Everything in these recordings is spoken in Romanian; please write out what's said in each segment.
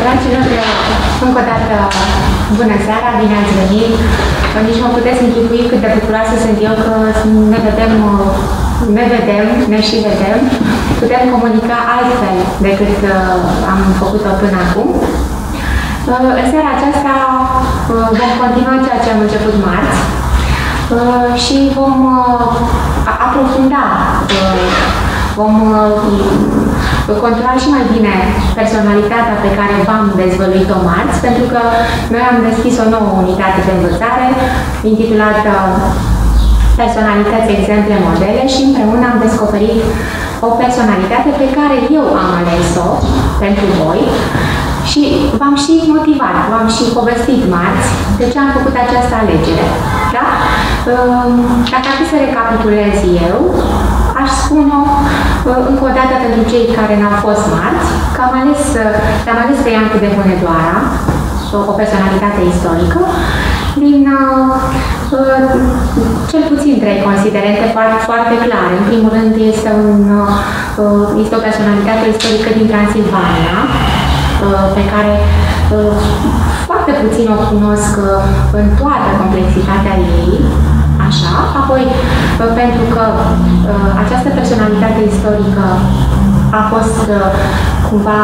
Dragilor, încă o dată, bună seara, bine ați venit. Nici mă puteți închipui cât de bucuroasă sunt eu că ne și vedem. Putem comunica altfel decât am făcut-o până acum. În seara aceasta vom continua ceea ce am început marți și vom aprofunda, vom controla și mai bine personalitatea pe care v-am dezvăluit-o marți, pentru că noi am deschis o nouă unitate de învățare intitulată Personalități, exemple, modele și împreună am descoperit o personalitate pe care eu am ales-o pentru voi și v-am și motivat, v-am și povestit marți de ce am făcut această alegere. Da? Dacă ar fi să recapitulez eu, aș spune-o încă o dată pentru cei care n-au fost marți, că am ales pe Iancu de Hunedoara, o personalitate istorică, din cel puțin trei considerente foarte clare. În primul rând este o personalitate istorică din Transilvania, pe care foarte puțin o cunosc în toată complexitatea ei. Așa. Apoi, pentru că această personalitate istorică a fost cumva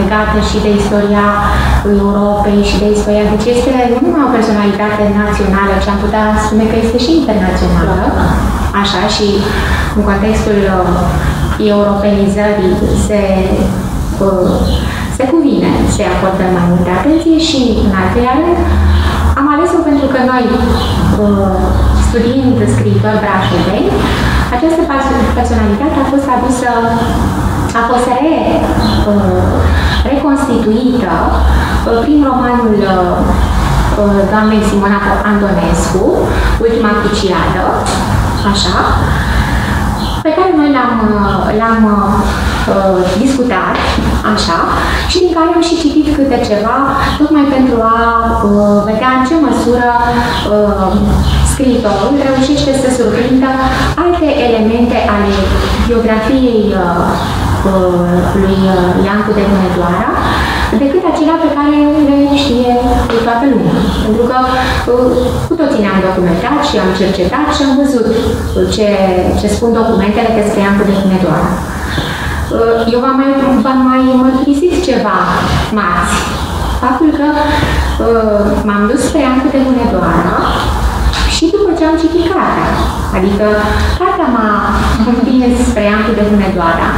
legată și de istoria Europei și de istoria, deci este nu numai o personalitate națională, ci am putea spune că este și internațională, așa, și în contextul europenizării se cuvine, se acordă mai multă atenție și, în al treilea rând, am ales-o pentru că noi, studiind scriitori brașoveni, această personalitate a fost adusă, a fost reconstituită prin romanul doamnei Simona Antonescu, Ultima cruciadă, așa, pe care noi l-am discutat, așa, și din care am și citit câte ceva, tocmai pentru a vedea în ce măsură scriitorul reușește să surprindă alte elemente ale biografiei lui Iancu de Hunedoara decât acelea pe care le știe toată lumea. Pentru că cu toții ne-am documentat și am cercetat și am văzut ce spun documentele despre Iancu de Hunedoara. Eu v-am mai mărturisit ceva marți. Faptul că m-am dus pe Iancu de Hunedoara și după ce am citit cartea. Adică cartea m-a împins spre Iancu de Hunedoara,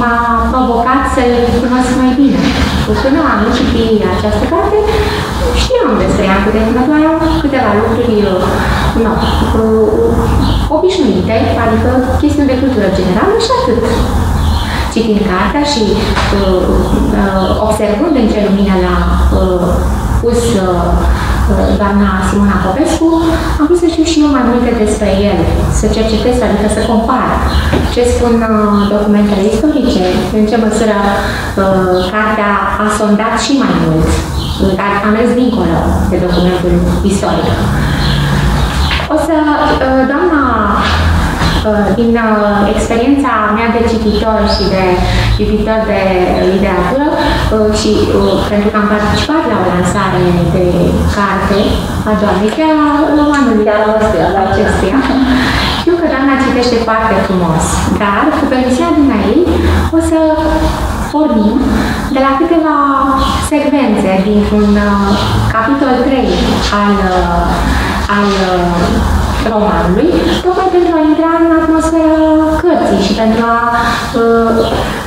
m-a provocat să-l cunosc mai bine. Până am citit această carte, știam despre Iancu de Hunedoara câteva lucruri obișnuite, adică chestiuni de cultură generală și atât. Citind cartea și observând în ce lumină l-a pus doamna Simona Popescu, am vrut să știu și eu mai multe despre el, să cercetez, adică să compar ce spun documentele istorice, în ce măsură cartea a sondat și mai mult, dar a mers dincolo de documentul istoric. O să, doamna, din experiența mea de cititor și de iubitor de literatură, și pentru că am participat la o lansare de carte a doamnei, chiar la romanul acestuia, știu că doamna citește foarte frumos, dar cu permisiunea dumneavoastră o să pornim de la câteva secvențe dintr-un capitol 3 al romanului, tocmai pentru a intra în atmosfera cărții și pentru a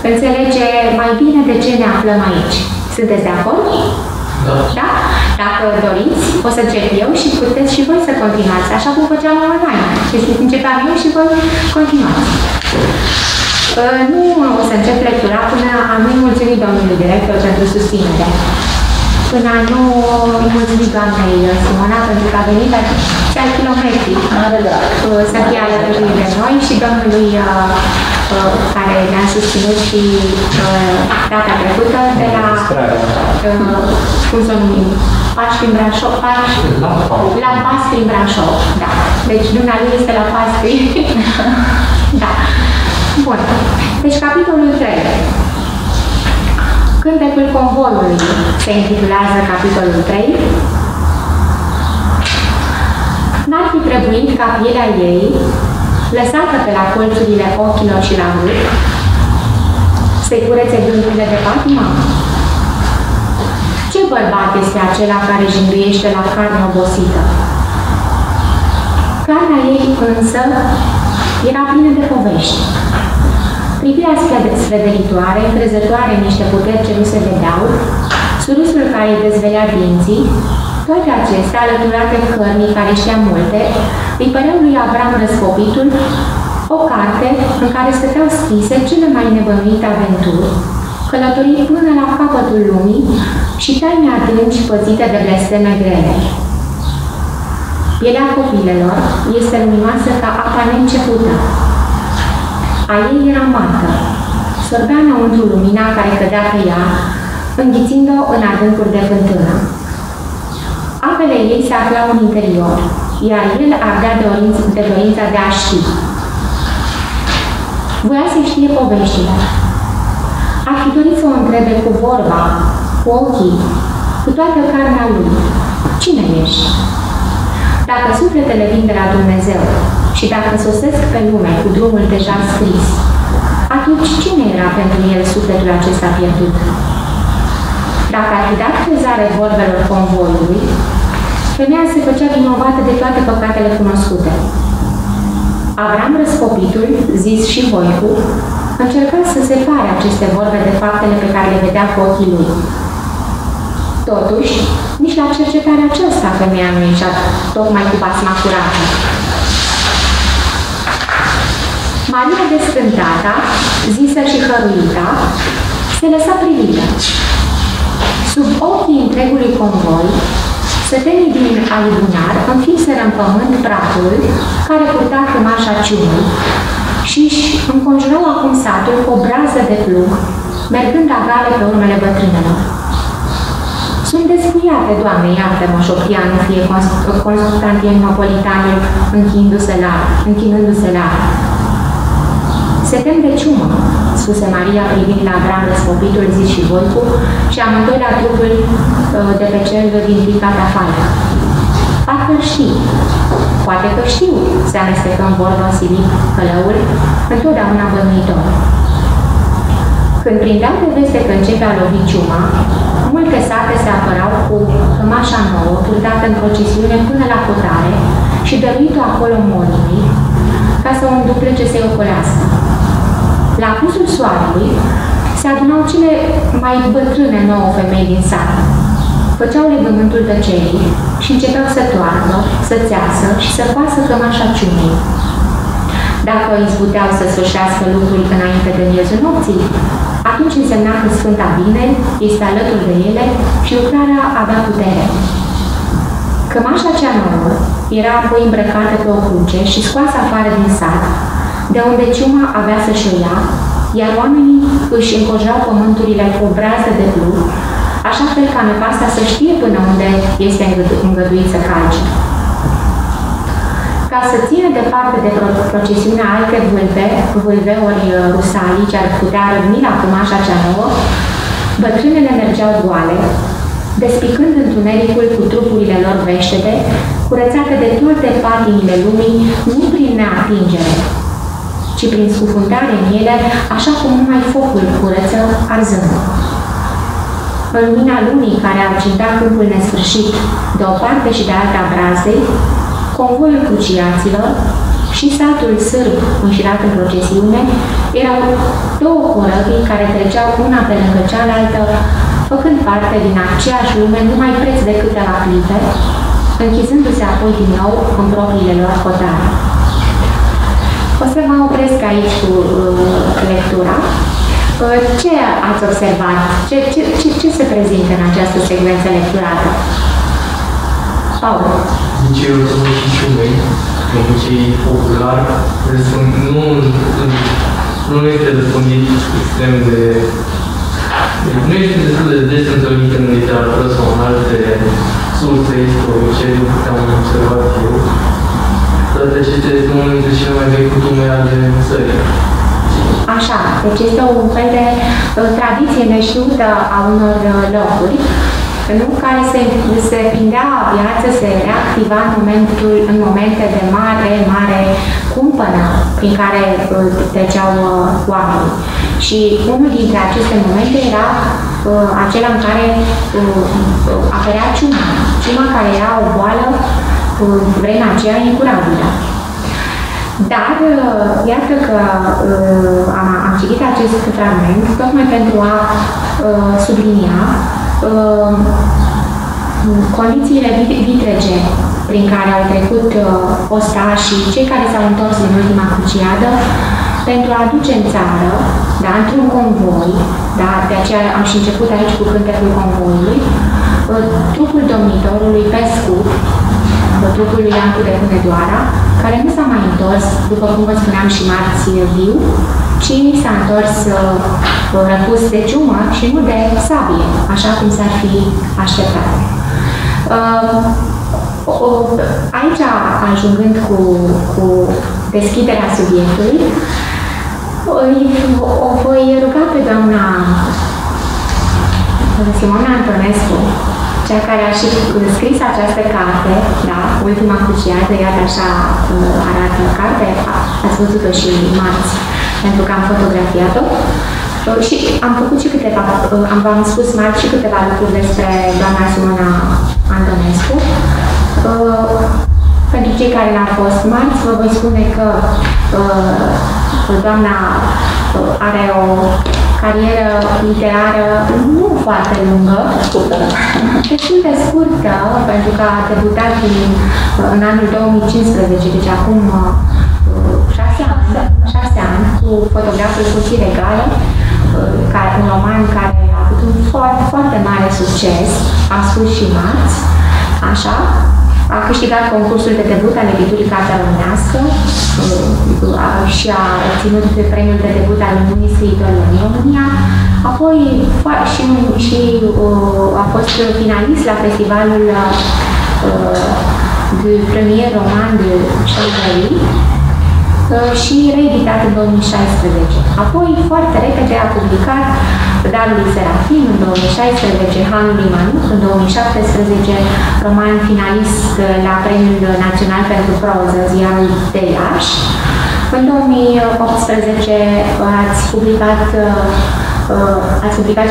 înțelege mai bine de ce ne aflăm aici. Sunteți de acord? Da. Da? Dacă doriți, o să încep eu și puteți și voi să continuați, așa cum făceam la online. Deci începeam eu și voi continuați. Nu o să încep lectura până am mulțumit domnului director pentru susținere. Până nu îi mulțumim doamnei Simona pentru că a venit la 6 kilometri să fie alături de noi și domnului care ne-a susținut și data trecută de la, cum să numim, Pași prin Brașov, la Pas prin Brașov, da. Deci dumneavoastră este la Pas prin, da. Bun. Deci capitolul 3. Cântecul convorului se intitulează capitolul 3. N-ar fi trebuit ca pielea ei, lăsată pe la colțurile ochilor și la gât, să-i curețe gândurile de patima? Ce bărbat este acela care își înduiește la carne obosită? Carnea ei însă era plină de povești. Privirea sfredelitoare, încrezătoare în niște puteri ce nu se vedeau, surusul care îi dezvelea dinții, toate acestea, alăturate cărnii care știa multe, îi păreau lui Avram Răscopitul o carte în care stăteau scrise cele mai nebănuite aventuri, călătorii până la capătul lumii și taine adânci pățite de blesteme grele. Pielea copilelor este luminoasă ca apa neîncepută. A ei era mată, sorbea înăuntru lumina care cădea pe ea, înghițind-o în adâncuri de fântână. Apele ei se aflau în interior, iar el ardea de dorința de a ști. Voia să știe poveștile. Ar fi dorit să o întrebe cu vorba, cu ochii, cu toată carnea lui. Cine ești? Dacă sufletele vin de la Dumnezeu și dacă sosesc pe lume cu drumul deja scris, atunci cine era pentru el sufletul acesta pierdut? Dacă ar fi dat crezare vorbelor convoiului, femeia se făcea vinovată de toate păcatele cunoscute. Avram Răscopitul, zis și Voicu, încerca să separe aceste vorbe de faptele pe care le vedea cu ochii lui. Totuși, nici la cercetarea aceasta femeia nu ieșea tocmai cu basma curată. Maria Descântata, zisă și hăruita, se lăsa privită. Sub ochii întregului convoi, sătenii din alibunar înfipseră în pământ praful care purta cămașa ciumii și își înconjurau acum satul cu o brază de plug, mergând agale pe urmele bătrânelor. Sunt descuiate, Doamne, iartă-mă, șoptianul, fie Constantinopolitanul, închinându-se la. Se tem de ciumă, spuse Maria privind la Avram Răscopitul, zis și Voicu, și amândoi la trupul de pe cel din plica de afară. Parcă știi, poate că știu, se amestecă în vorbă Silip Călăul, întotdeauna bănuitor. Când prindeau de veste că începe a lovi ciuma, multe sate se apărau cu cămașa nouă, purtată în procesiune până la cutare și dăruit-o acolo morii, ca să o înduplece să-i ocolească. La apusul soarelui se adunau cele mai bătrâne 9 femei din sat. Făceau legământul tăcerii și începeau să toarnă, să țeasă și să pasă cămașa ciumii. Dacă izbuteau să sfârșească lucrul înainte de miezul nopții, atunci însemna că Sfânta Vineri este alături de ele și lucrarea avea putere. Cămașa cea nouă era apoi îmbrăcată pe o cruce și scoasă afară din sat, de unde ciuma avea să-și o ia, iar oamenii își înconjurau pământurile cu o brază de plug, așa fel ca nevasta să știe până unde este îngăduit să calce. Ca să țină departe de procesiunea alte vâlve ori rusalii ce ar putea rămâni la cămașa cea nouă, bătrânele mergeau goale, despicând întunericul cu trupurile lor veștede, curățate de toate patimile lumii, nu prin neatingere, ci prin scufundare în ele, așa cum numai focul curăță, arzând. În lumina lunii care arginta câmpul nesfârșit, de o parte și de alta brazei, convoiul cruciaților și satul sârb înșirat în procesiune erau două corăbii care treceau una pe lângă cealaltă, făcând parte din aceeași lume numai preț de câteva clipe, închizându-se apoi din nou în propriile lor hotare. O să mă opresc aici cu lectura. Ce ați observat? Ce se prezintă în această secvență lecturată? Paul. Nici eu sunt și ciumei, pentru că e popular, nu este răspândit extrem de... Nu este destul de des întâlnit în literatură sau în alte surse istorice, după cum am observat eu. Toate acestea este unul dintre cele mai vechi cutume ale țării. Așa, deci este un fel de tradiție neștiută a unor locuri, nu? Care se prindea viață, se reactiva în momente de mare cumpănă prin care treceau oamenii. Și unul dintre aceste momente era acela în care apărea ciuma. Ciuma care era o boală în vremea aceea incurabilă. Dar iată că am citit acest fragment tocmai pentru a sublinia condițiile vitrege prin care au trecut ostașii, cei care s-au întors din ultima cruciadă, pentru a aduce în țară, da, într-un convoi, da, de aceea am și început aici cu cântecul convoiului, trupul domnitorului pe scurt, trupul lui Iancu de Hunedoara, care nu s-a mai întors, după cum vă spuneam și marți, viu, ci s-a întors răpus de ciumă și nu de sabie, așa cum s-ar fi așteptat. Aici, ajungând cu deschiderea subiectului, o voi ruga pe doamna Simona Antonescu, cea care a și scris această carte, da, Ultima cruciadă, iată așa arată cartea, ați văzut-o și marți, pentru că am fotografiat-o. Și am făcut și câteva, v-am spus marți și câteva lucruri despre doamna Simona Antonescu. Pentru cei care n-au fost marți, vă voi spune că doamna are o carieră literară nu foarte lungă, destul de scurtă, pentru că a debutat în anul 2015, deci acum 6 ani, cu Fotograful Curții Regale, un roman care a avut un foarte mare succes, am spus și marți, așa. A câștigat concursul de debut al editurii Cartea Românească și a obținut premiul de debut al Uniunii Scriitorilor din România. Apoi și a fost finalist la festivalul de premier roman de Belgrad și reeditat în 2016. Apoi, foarte repede, a publicat Darul lui Serafim în 2016, Hanul lui Manuc în 2017, roman finalist la Premiul Național pentru Proză, ziarul de Iași. În 2018 ați publicat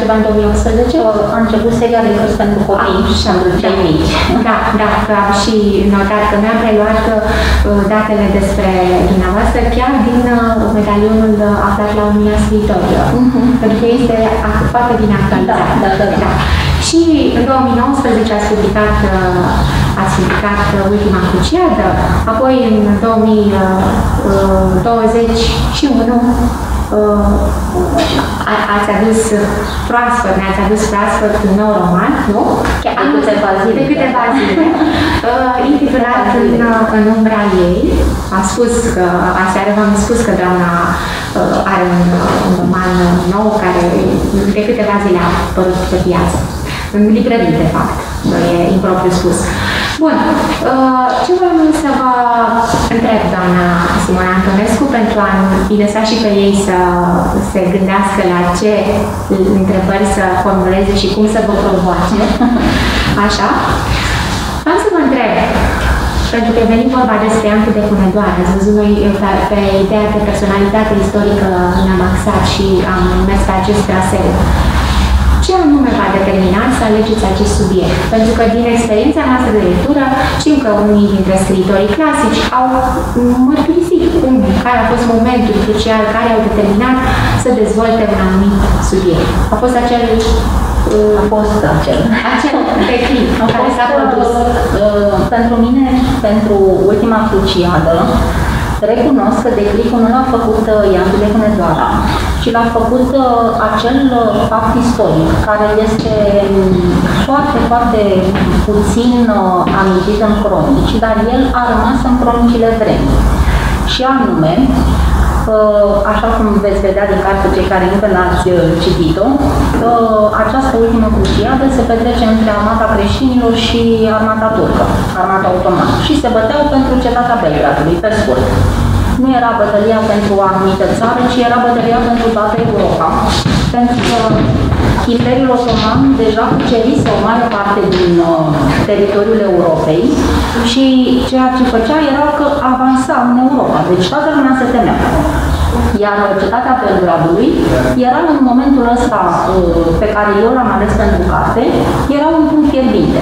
ceva în 2018? A început seria de cărți pentru copii și pentru cei mici. Da, da, am și notat că mi-am preluat datele despre dumneavoastră chiar din medalionul aflat la Uniunea Scriitorilor. Pentru că este foarte bine actualizat. Da, da, da, da. Și în 2019 ați publicat Ultima cruciadă, apoi în 2021 ne-ați adus proaspăt un nou roman, nu? Chiar de câteva zile. De câteva zile. Intitulat În umbra ei. Am spus că, aseară v-am spus că doamna are un roman nou care de câteva zile a apărut pe piață. În librării, de fapt. E impropriu spus. Bun. Ce vreau să vă întreb, doamna Simona Antonescu, pentru a-i lăsa și pe ei să se gândească la ce întrebări să formuleze și cum să vă provoace. Așa? Vreau să vă întreb, pentru că venim vorba despre Iancu de Hunedoara. Ați văzut, noi pe ideea de personalitate istorică ne-am axat și am mers pe acest traseu. Ce anume v-a determinat să alegeți acest subiect? Pentru că din experiența noastră de lectură știm că unii dintre scriitorii clasici au mărturisit care a fost momentul crucial care au determinat să dezvolte un anumit subiect. A fost acel... Acel declic care s-a produs. Pentru mine, pentru Ultima cruciadă, recunosc că declicul nu l-a făcut Iancu de Hunedoara, ci l-a făcut acel fapt istoric, care este foarte puțin amintit în cronici, dar el a rămas în cronicile vremii. Și anume, așa cum veți vedea din carte cei care încă n-ați citit-o, această ultimă cruciadă se petrece între armata creștinilor și armata turcă, armata otomană, și se băteau pentru cetatea Belgradului, pe scurt. nu era bătălia pentru o anumită țară, ci era bătălia pentru toată Europa. Pentru că Imperiul Otoman deja cucerise o mare parte din teritoriul Europei și ceea ce făcea era că avansa în Europa. Deci toată lumea se temea. Iar cetatea Belgradului era în momentul ăsta pe care eu l-am ales pentru carte, era un punct fierbinte.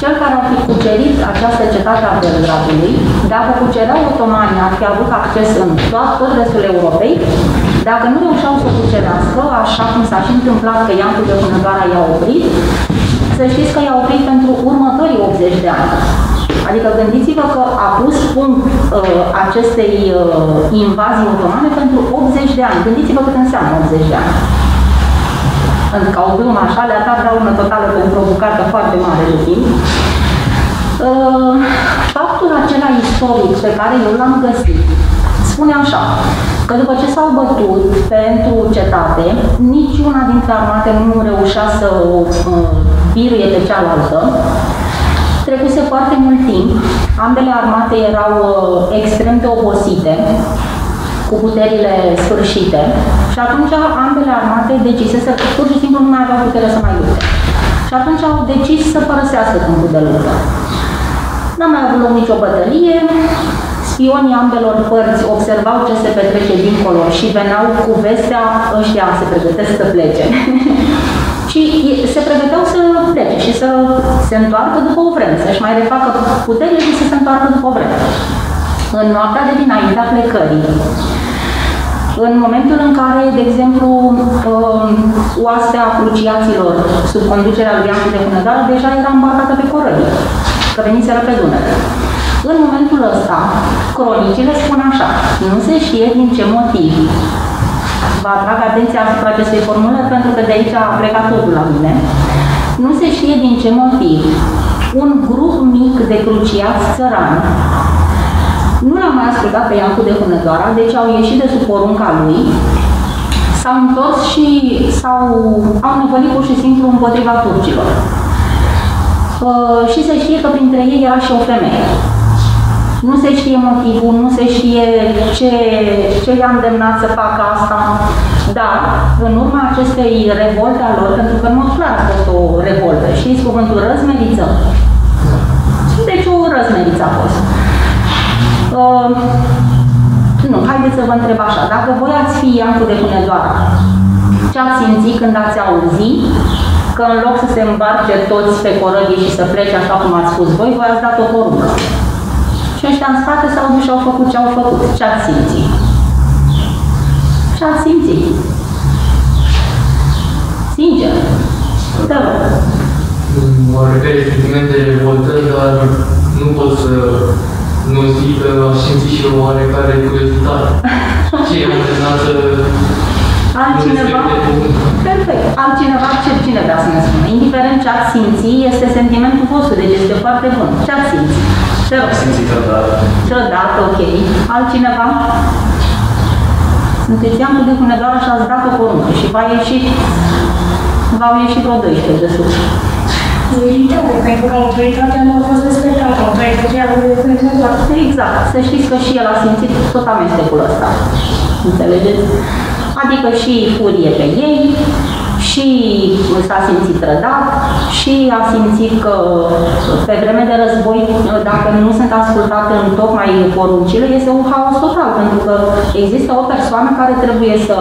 Cel care ar fi cucerit această cetate a Belgradului, dacă cucereau otomanii, ar fi avut acces în tot restul Europei. Dacă nu reușeau să o cucerească, așa cum s-a și întâmplat că Iancu de Hunedoara i-a oprit, să știți că i-a oprit pentru următorii 80 de ani. Adică gândiți-vă că a pus punct acestei invazii otomane pentru 80 de ani. Gândiți-vă cât înseamnă 80 de ani. Pentru că au glumă așa, le-a dat raună totală pentru o bucată foarte mare de timp. Faptul acela istoric pe care eu l-am găsit spune așa, că după ce s-au bătut pentru cetate, niciuna dintre armate nu reușea să o biruie pe cealaltă. Trecuse foarte mult timp, ambele armate erau extrem de obosite, cu puterile sfârșite, și atunci ambele armate decisese că pur și simplu nu mai aveau putere să mai lupte. Și atunci au decis să părăsească câmpul de luptă. N-a mai avut loc nicio bătălie, spionii ambelor părți observau ce se petrece dincolo și veneau cu vestea, ăștia se pregătesc să plece. Și se pregăteau să plece și să se întoarcă după o vreme, să-și mai refacă puterile și să se întoarcă după o vreme. În noaptea de dinaintea plecării, în momentul în care, de exemplu, oastea cruciaților sub conducerea lui Iancu de Hunedoara deja era îmbarcată pe corăbii, că veniseră pe Dunăre. În momentul ăsta, cronicile spun așa, nu se știe din ce motiv. Vă atrag atenția asupra acestei formule, pentru că de aici a plecat totul la mine. Nu se știe din ce motiv un grup mic de cruciați țărani nu l-a mai ascultat pe Iancu de Hunedoara, deci au ieșit de sub porunca lui, s-au întors și au năvălit pur și simplu împotriva turcilor. Și se știe că printre ei era și o femeie. Nu se știe motivul, nu se știe ce i-a îndemnat să facă asta, dar în urma acestei revolte a lor, pentru că nu clar a fost o revoltă, știți cuvântul răzmeriță? Deci o răzmeriță a fost. Nu, haideți să vă întreb așa, dacă voi ați fi Iancu de Hunedoara, ce ați simțit când ați auzit că în loc să se îmbarce toți pe corăbii și să plece așa cum ați spus voi, voi ați dat o poruncă? Și ăștia în spate s-au dus și au făcut ce au făcut. Ce ați simțit? Ce ați simțit? Sincer. Da. Oarecare sentiment de revoltă, dar nu pot să nu zic că aș simți și eu oarecare curiozitate. Ce e însemnat să... Altcineva? Perfect. Altcineva, cine vrea să ne spună? Indiferent ce ați simți, este sentimentul vostru, deci este foarte bun. Ce ați simți? Te rog. Simți trădată. Trădată, ok. Altcineva? Sunteți Iancu de Hunedoara și ați dat o poruncă și v-au ieșit vreo 12 de sus. Militare, pentru că autoritatea nu a fost respectată, autoritatea nu a fost respectată. Exact. Să știți că și el a simțit tot amestecul ăsta. Înțelegeți? Adică și furie pe ei, și s-a simțit trădat, și a simțit că pe vreme de război, dacă nu sunt ascultate în tocmai poruncile, este un haos total, pentru că există o persoană care trebuie să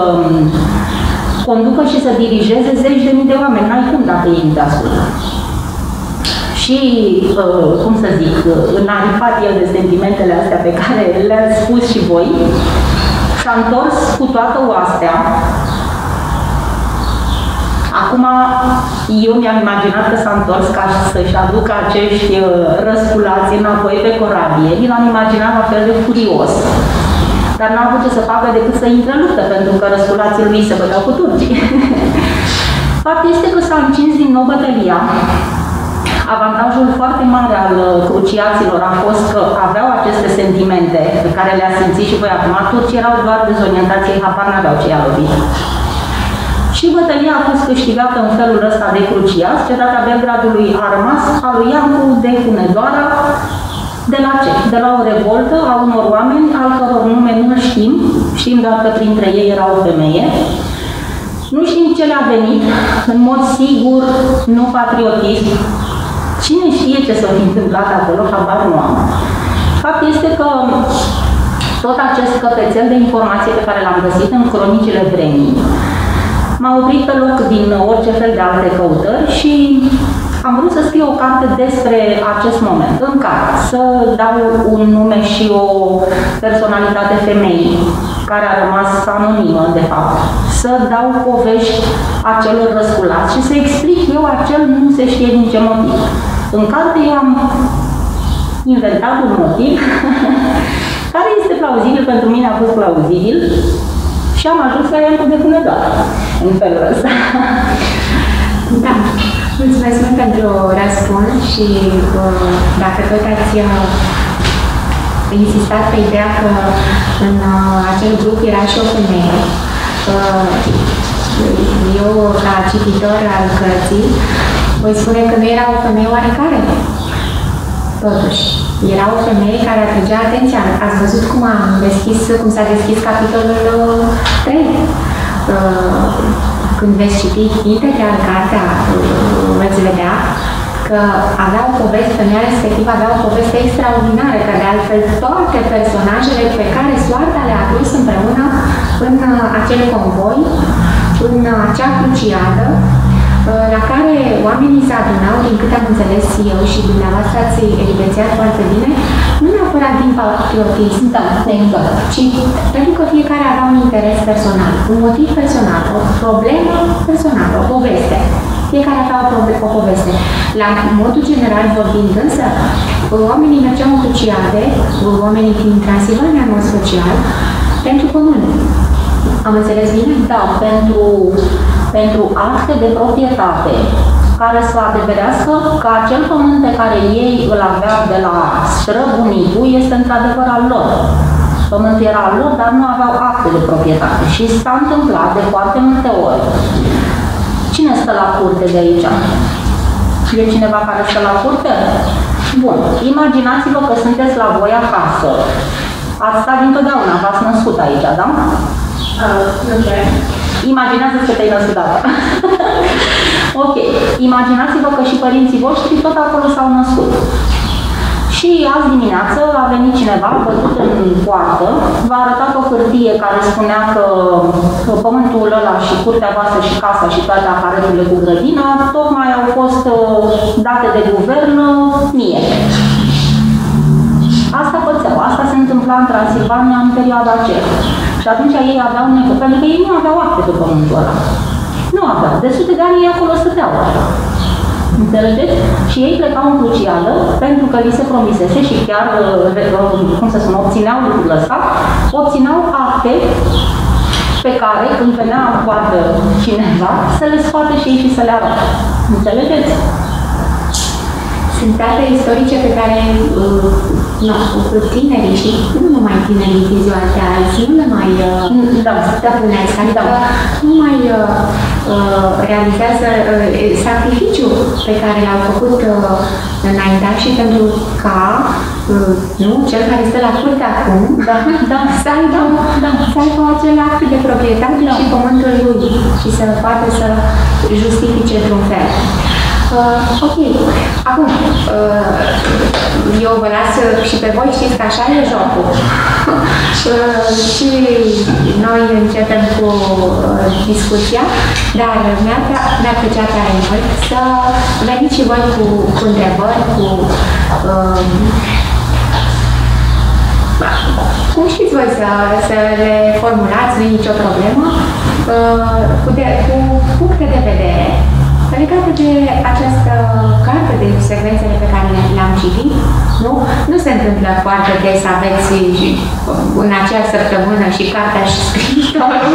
conducă și să dirigeze zeci de mii de oameni, n-ai cum dacă ei nu te ascultă. Și, cum să zic, înaripat el de sentimentele astea pe care le-ați spus și voi, s-a întors cu toată oastea. Acum, eu mi-am imaginat că s-a întors ca să-și aducă acești răsculați înapoi pe corabie. Mi l-am imaginat la fel de furios, dar n-a avut ce să facă decât să intre în luptă, pentru că răsculații lui se băteau cu turcii. Faptul este că s-a încins din nou bătălia. Avantajul foarte mare al cruciaților a fost că aveau aceste sentimente pe care le-a simțit și voi acum. Turcii erau doar dezorientați, ei habar n-aveau ce i-a lovit. Și bătălia a fost câștigată în felul ăsta de cruciați. Cetatea Belgradului a rămas a lui Iancu de Hunedoara De la ce? De la o revoltă a unor oameni al căror nume nu știm, știm doar că printre ei era o femeie. Nu știm ce le-a venit, în mod sigur, nu patriotism. Cine știe ce s-a întâmplat acolo, habar nu am. Fapt este că tot acest căpețel de informații pe care l-am găsit în cronicile vremii m-a oprit pe loc din orice fel de alte căutări și am vrut să scriu o carte despre acest moment, în care să dau un nume și o personalitate femeii, care a rămas anonimă, de fapt, să dau povești acelor răsculați și să explic eu acel nu se știe din ce motiv. În carte eu am inventat un motiv care este plauzibil, pentru mine a fost plauzibil și am ajuns la Iancu de Hunedoara, în felul ăsta. Da. Mulțumesc mult pentru răspuns și dacă tot ați insistat pe ideea că în acel grup era și o femeie, eu, ca cititor al cărții, voi spune că nu era o femeie oarecare. Totuși, era o femeie care atragea atenția. Ați văzut cum s-a deschis capitolul 3. Când veți citi chiar cartea, veți vedea că avea o poveste, femeia respectivă avea o poveste extraordinară, că de altfel toate personajele pe care soarta le-a adus împreună în acel convoi, în acea cruciadă, la care oamenii se adunau, din câte am înțeles eu și dumneavoastră ați evidențiat foarte bine, nu neapărat din patriotism, ci pentru că fiecare avea un interes personal, un motiv personal, o problemă personală, o poveste. Fiecare avea o poveste. La modul general vorbind însă, oamenii mergeau în cruciade, oamenii din Transilvania, în mod special, pentru comune. Am înțeles bine? Da, pentru acte de proprietate care să adeverească că acel pământ pe care ei îl aveau de la străbunicul este într-adevăr al lor. Pământul era al lor, dar nu aveau acte de proprietate. Și s-a întâmplat de foarte multe ori. Cine stă la curte de aici? E cineva care stă la curte? Bun, imaginați-vă că sunteți la voi acasă. Ați stat dintotdeauna, v-ați născut aici, da? Okay. Imaginează-ți că te-ai născut data. Ok. Imaginați-vă că și părinții voștri tot acolo s-au născut. Și azi dimineață a venit cineva, a bătut în poartă, v-a arătat o hârtie care spunea că pământul ăla și curtea voastră și casa și toate aparaturile cu grădina tocmai au fost date de guvern mie. Asta pățeau, asta se întâmpla în Transilvania în perioada aceea. Și atunci ei aveau nevoie, pentru că ei nu aveau acte pe pământul ăla. Nu aveau. De sute de ani ei acolo stăteau. Înțelegeți? Și ei plecau în cruciadă pentru că li se promisese și chiar, cum să spun, obțineau lucrul ăsta, obțineau acte pe care, când venea în coadă cineva, să le scoate și ei și să le arate. Înțelegeți? Sunt date istorice pe care tinerii și nu numai tinerii din ziua de azi, nu le mai realizează sacrificiul pe care l-au făcut înaintea și pentru ca cel care stă la curte acum să aibă acel act de proprietate și pământul lui și să poată să justifice într-un fel. Ok. Acum, eu vă las și pe voi, știți că așa e jocul. Și noi începem cu discuția, dar mi-ar plăcea tare mult să veniți și voi cu întrebări, cum știți voi să le formulați, nu-i nicio problemă, cu puncte de vedere. Legată de această carte, de secvențele pe care le-am citit, nu se întâmplă foarte des să aveți în acea săptămână și cartea și scriitorul.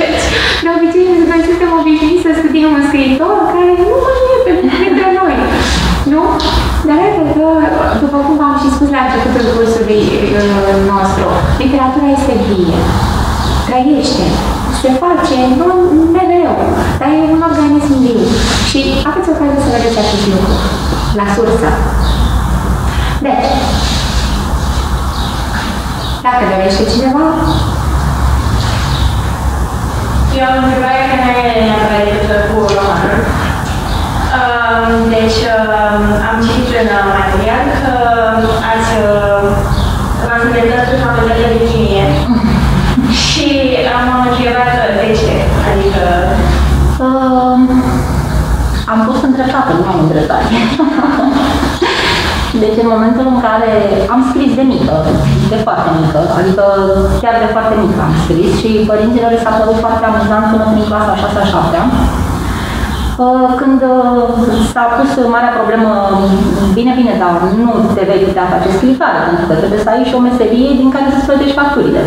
Deci, de obicei, noi suntem obișnuiți să studiem un scriitor care nu este printre noi. Nu? Dar cred că, după cum v-am și spus la începutul cursului nostru, literatura este vie, trăiește. Se face, nu mereu, dar e un organism viu. Și aveți ocazia să vedeți acest lucru, la sursă. Bine. Dacă dorește cineva? Eu am întrebat că nu e neapărat decât cu romanul. Deci, am citit în material că ați v-ați îndreptat în facultatea de chimie și am întrebat de ce, adică... Am fost îndreptată, nu am îndreptat. Deci în momentul în care am scris de mică, de foarte mică, adică chiar de foarte mică am scris și părinților s-a părut foarte amuzant până în clasa 6-a, 7-a. Când s-a pus marea problemă, bine, dar nu te vei putea face scriitoare, pentru că trebuie să ai și o meserie din care să-ți plătești facturile.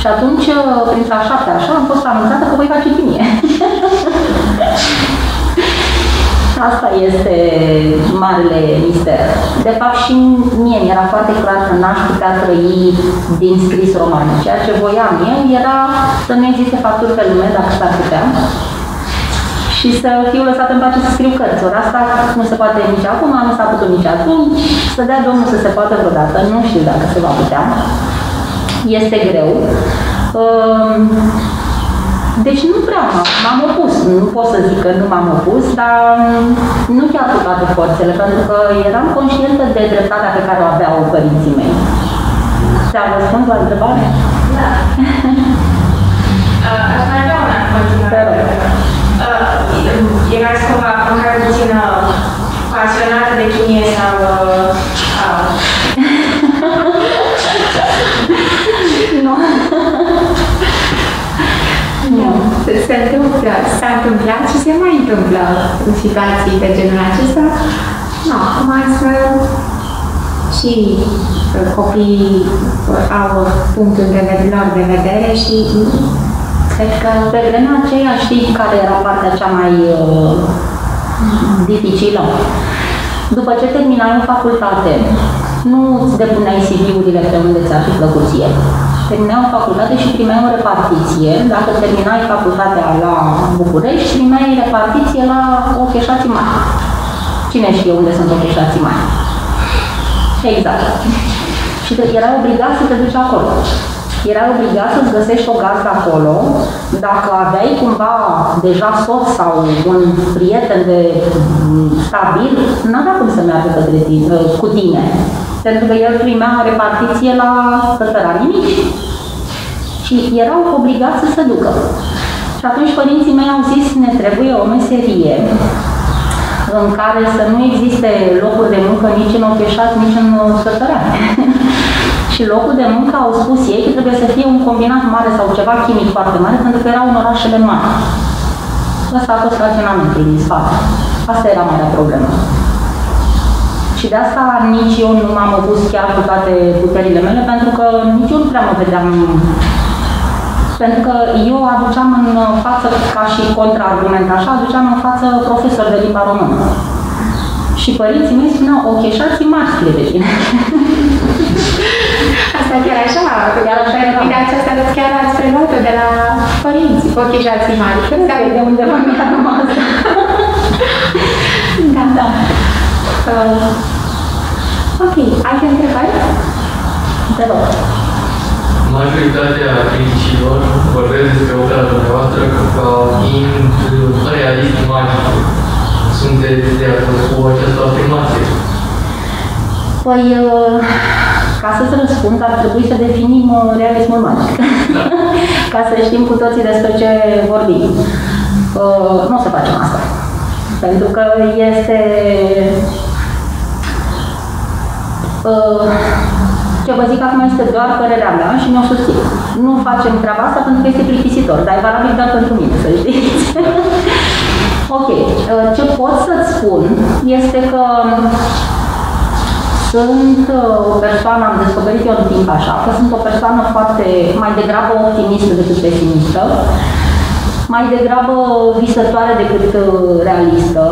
Și atunci, printre a 7-a, așa, am fost anunțată că voi face chimie. Asta este marele mister. De fapt, și mie mi-era foarte clar că n-aș putea trăi din scris romane. Ceea ce voiam eu era să nu existe facturi pe lume, dacă s-ar putea, și să fiu lăsată în pace să scriu cărți. Ori asta nu se poate nici acum, nu s-a putut nici atunci. Să dea Domnul să se poată vreodată, nu știu dacă se va putea. Este greu. Deci nu prea m-am opus, nu pot să zic că nu m-am opus, dar nu chiar cu toate forțele, pentru că eram conștientă de dreptatea pe care o aveau părinții mei. Ți-am răspuns la întrebare? Da. Aș mai avea una continuare. Erați cumva măcar puțin pasionată de chimie sau... Nu. Nu. S-a întâmplat și se mai întâmplă în situații de genul acesta. Nu, acum să și copiii au punctul lor de vedere și cred că pe vremea aceea știi care era partea cea mai dificilă. După ce terminai în facultate, nu îți depuneai CV-urile pe unde ți-ar fi plăcut ție. Terminai o facultate și primeai o repartiție. Dacă terminai facultatea la București, primeai repartiție la Ocheșații Mari. Cine știe unde sunt Ocheșații Mari? Exact. Și erai obligat să te duci acolo. Erai obligat să-ți găsești o gazdă acolo. Dacă aveai cumva deja soț sau un prieten de stabil, n-avea cum să meargă cu tine. Pentru că el primea o repartiție la tătăranii mici și erau obligați să se ducă. Și atunci părinții mei au zis, ne trebuie o meserie în care să nu existe locuri de muncă nici în Ocheșat, nici în Sătărani. Și locul de muncă, au spus ei, că trebuie să fie un combinat mare sau ceva chimic foarte mare, pentru că erau în orașele mari. Ăsta a fost raționamentul din spate. Asta era marea problemă. Și de asta nici eu nu m-am opus chiar cu toate puterile mele, pentru că nici eu nu prea mă vedeam. Pentru că eu aduceam în față, ca și contraargument așa, aduceam în față profesor de limba română. Și părinții mei spuneau, ok, și-ați mascule de tine. Asta chiar așa, chiar așa era. Bine, aceasta chiar ați preluat-o de la părinți, ok, și-ați mari. Sau de undeva mi-a numai asta. Da, da. Ok, alte întrebări? Te rog. Majoritatea criticilor vorbesc despre opera dumneavoastră ca fiind realist magic. Sunteți de acord cu această afirmație? Păi, ca să-ți răspund, ar trebui să definim realismul magic. Da. Ca să știm cu toții despre ce vorbim. Nu o să facem asta. Pentru că este... ce vă zic acum este doar părerea mea și mi-o susțin. Nu facem treaba asta pentru că este plictisitor, dar e valabil doar pentru mine, să știți. Ok, ce pot să-ți spun este că sunt o persoană, am descoperit eu în timp așa, că sunt o persoană foarte, mai degrabă optimistă decât pesimistă, mai degrabă visătoare decât realistă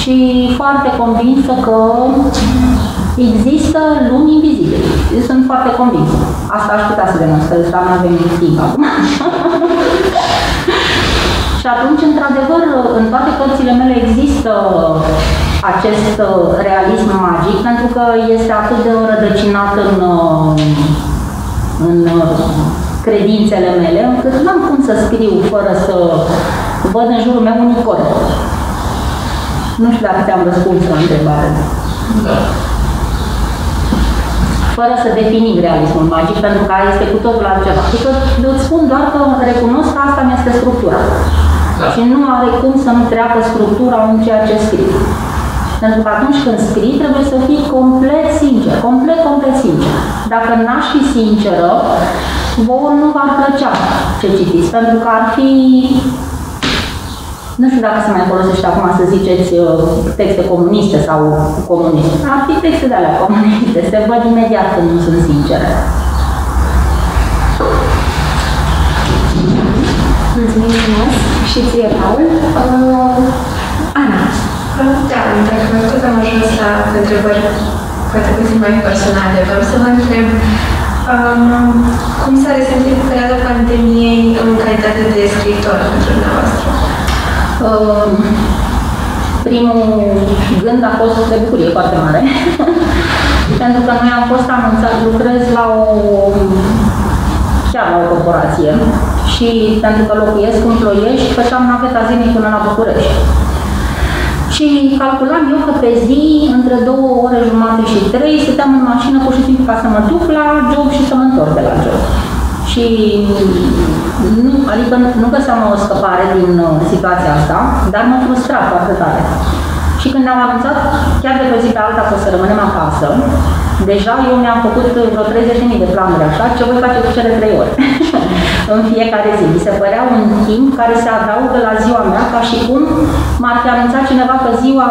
și foarte convinsă că există lumi invizibile. Eu sunt foarte convinsă. Asta aș putea să demonstrez, dar nu avem timp acum. Și atunci, într-adevăr, în toate cărțile mele există acest realism magic, pentru că este atât de rădăcinat în credințele mele, încât n-am cum să scriu fără să văd în jurul meu un corp. Nu știu dacă te-am răspuns la întrebare. Da. Fără să definim realismul magic, pentru că este cu totul altceva. Eu îți spun doar că recunosc că asta mi-este structura. Da. Și nu are cum să nu treacă structura în ceea ce scrii. Pentru că atunci când scrii, trebuie să fii complet sincer. Complet sincer. Dacă n-aș fi sinceră, vouă nu v-ar plăcea ce citiți, pentru că ar fi... Nu știu dacă se mai folosește acum să ziceți texte comuniste sau comuniste. Ar fi texte de alea comuniste, se văd imediat când nu sunt sincere. Mulțumim frumos și ție, Paul. Ana. Da, pentru că am ajuns la întrebări poate puțin mai personale, vreau să vă întreb cum s-a resimțit perioada pandemiei în calitate de scriitor pentru dumneavoastră? Primul gând a fost de bucurie foarte mare, pentru că noi am fost anunțați, lucrez la chiar la o corporație și pentru că locuiesc în Ploiești, făceam naveta zilnic până la București. Și calculam eu că pe zi, între 2 ore jumate și 3, stăteam în mașină pur și simplu ca să mă duc la job și să mă întorc de la job. Și nu, adică nu găseam o scăpare din situația asta, dar m-a frustrat foarte tare. Și când ne-am anunțat chiar de pe zi pe alta că o să rămânem acasă, deja eu mi-am făcut vreo 30.000 de planuri așa, ce voi face cu cele 3 ore în fiecare zi. Mi se părea un timp care se adaugă la ziua mea, ca și cum m-ar fi anunțat cineva că ziua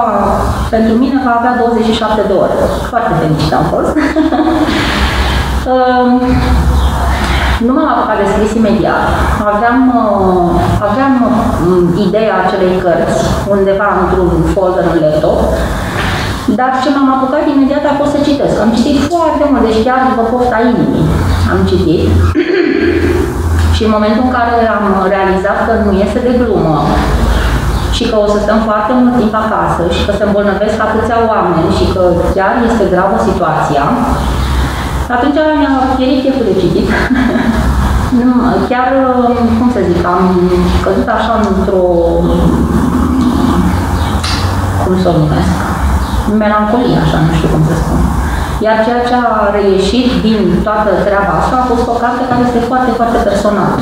pentru mine va avea 27 de ore. Foarte fericit am fost. Nu m-am apucat de scris imediat. Aveam ideea acelei cărți undeva într-un folder în laptop, dar ce m-am apucat imediat a fost să citesc. Am citit foarte mult, deci chiar după pofta inimii am citit. Și în momentul în care am realizat că nu este de glumă și că o să stăm foarte mult timp acasă și că se îmbolnăvesc atâția oameni și că chiar este gravă situația, atunci mi-am oferit cheful de citit. Chiar, cum să zic, am căzut așa într-o... cum să o numesc? Melancolie, așa, nu știu cum să spun. Iar ceea ce a reieșit din toată treaba asta a fost o carte care este foarte, foarte personală.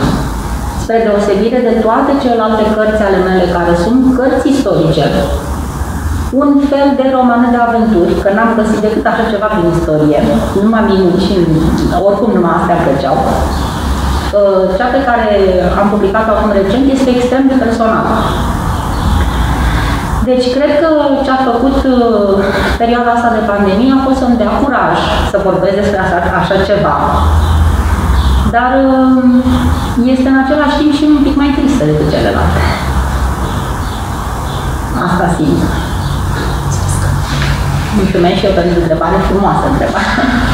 Spre deosebire de toate celelalte cărți ale mele, care sunt cărți istorice. Un fel de romane de aventuri, că n-am găsit decât așa ceva prin istorie. Nu m-am minut și oricum numai astea plăceau. Cea pe care am publicat-o acum recent este extrem de personală. Deci cred că ce-a făcut perioada asta de pandemie a fost să-mi dea curaj să vorbesc despre așa ceva. Dar este în același timp și un pic mai tristă decât celelalte. Asta simt. Mulțumesc și eu pentru întrebare, frumoasă întrebare.